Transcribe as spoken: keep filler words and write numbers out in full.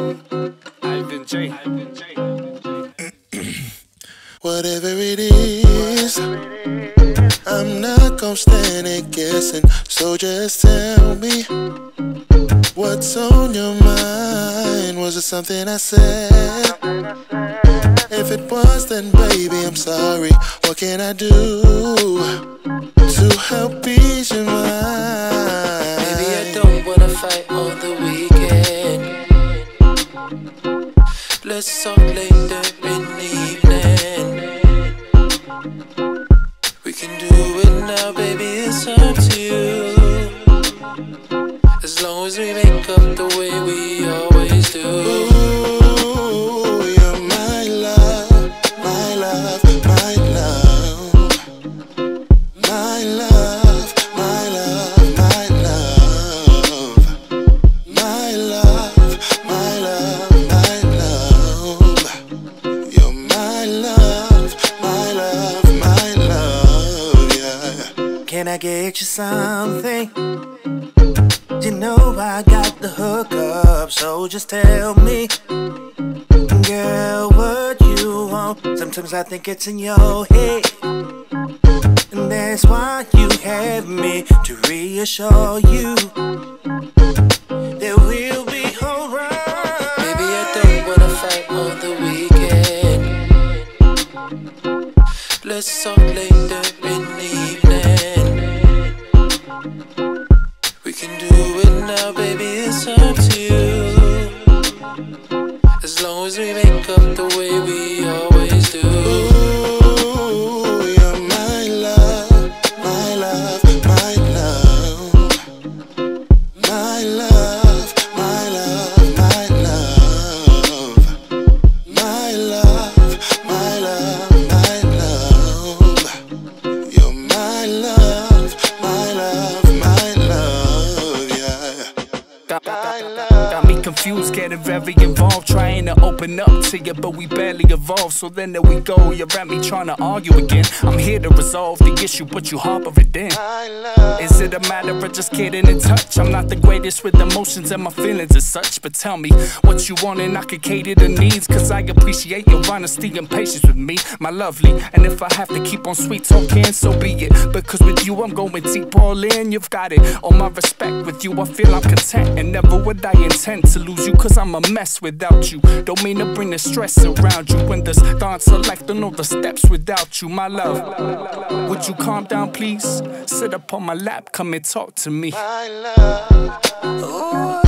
Ivan J. Whatever it is, I'm not gonna stand it guessing. So just tell me what's on your mind. Was it something I said? If it was, then baby, I'm sorry. What can I do to help ease your mind? Maybe I don't wanna fight all the weekend. Let's talk later in the evening. We can do it now, baby, it's up to you. As long as we make up the way we always do. Ooh, you're my love, my love, my love. My love, my love, my love. My love, my love, my love. You're my love, my love, my love, yeah. Can I get you something? You know I got the hookup, so just tell me, girl, what you want. Sometimes I think it's in your head, and that's why you have me, to reassure you that we'll be alright. Baby, I don't wanna fight all the weekend. Let's talk later in the evening. We can do it now, baby, it's up to you. As long as we make up the way we always do. Ooh, you're my love, my love, my love. My love, my love, my love. My love, my love, my love. You're my love, my love. Got me confused, getting very involved, trying to open up to you, but we barely evolve. So then there we go, you're at me trying to argue again. I'm here to resolve the issue, but you harbor it in. Is it a matter of just getting in touch? I'm not the greatest with emotions and my feelings as such, but tell me what you want and I can cater to needs, cause I appreciate your honesty and patience with me, my lovely. And if I have to keep on sweet talking, so be it, because with you I'm going deep all in. You've got it, all my respect. With you I feel I'm content, and never would I intend to lose you, cause I'm a mess without you. Don't mean to bring the stress around you, when there's thoughts of life, don't know the steps without you. My love, would you calm down please? Sit up on my lap, come and talk to me. My love. Ooh.